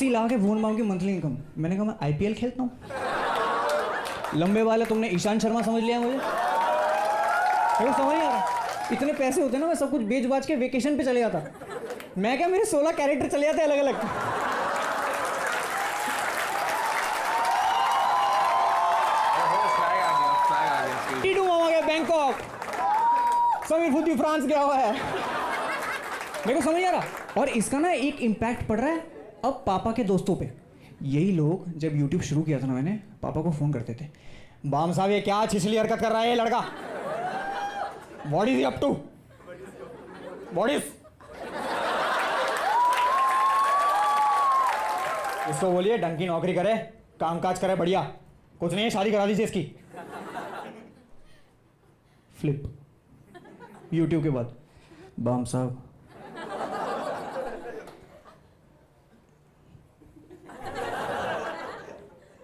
80 लाख है भुवन बाम की monthly income. मैंने कहा मैं IPL खेलता हूँ। लंबे वाला तुमने ईशांत शर्मा समझ लिया मुझे, वो समझ नहीं आ रहा। इतने पैसे होते ना मैं सब कुछ बेच बाच के वेकेशन पे चले जाता। मैं क्या मेरे 16 कैरेक्टर चले जाते अलग अलग। टीडू मामा गया बैंकॉक, समीर फुदी फ्रांस गया हुआ है। मेरे को समझ आ रहा। और इसका ना एक इम्पैक्ट पड़ रहा है अब पापा के दोस्तों पे। यही लोग जब YouTube शुरू किया था ना, मैंने पापा को फ़ोन करते थे, बाम साहब ये क्या छिछली हरकत कर रहा है ये लड़का, what is up to, what is. इसको बोलिए ढंग की नौकरी करे, कामकाज करे, बढ़िया कुछ नहीं है, शादी करा दीजिए इसकी। फ्लिप YouTube के बाद बाम साहब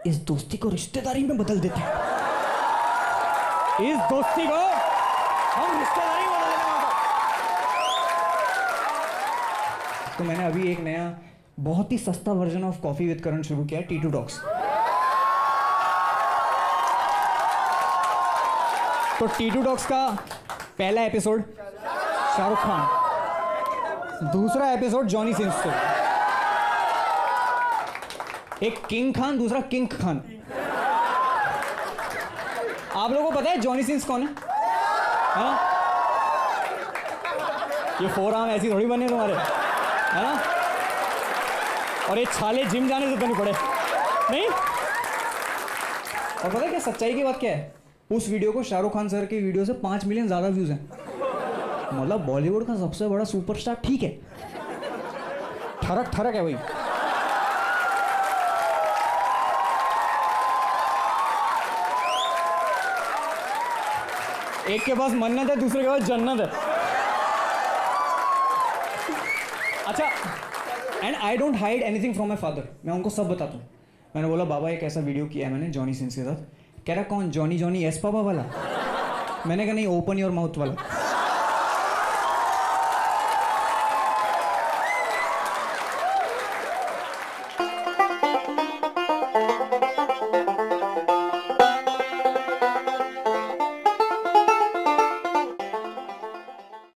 इस दोस्ती को रिश्तेदारी में बदल देते हैं, इस दोस्ती को हम रिश्तेदारी में बदल देते। तो मैंने अभी एक नया बहुत ही सस्ता version of coffee with Karan शुरू किया है, T to Docs। तो T to Docs का पहला एपिसोड शाहरुख खान, दूसरा एपिसोड जॉनी सिंस से, एक किंग खान दूसरा किंग खान। आप लोगों को पता है जॉनी सिंस कौन है? ये फोर आर्म ऐसी थोड़ी बने तुम्हारे, है ना? और ये छाले जिम जाने से तो नहीं पड़े, नहीं। और पता है क्या सच्चाई की बात क्या है, उस वीडियो को शाहरुख खान सर की वीडियो से 5 मिलियन ज्यादा व्यूज हैं। मतलब बॉलीवुड का सबसे बड़ा सुपरस्टार, ठीक है, ठरक ठरक है भाई। एक के पास मन्नत है, दूसरे के पास जन्नत है। अच्छा, and I don't hide anything from my father, मैं उनको सब बताता हूँ। मैंने बोला बाबा एक ऐसा वीडियो किया है मैंने जॉनी सिंस के साथ। कह रहा कौन, जॉनी जॉनी एस पापा वाला? मैंने कहा नहीं, ओपन योर माउथ वाला।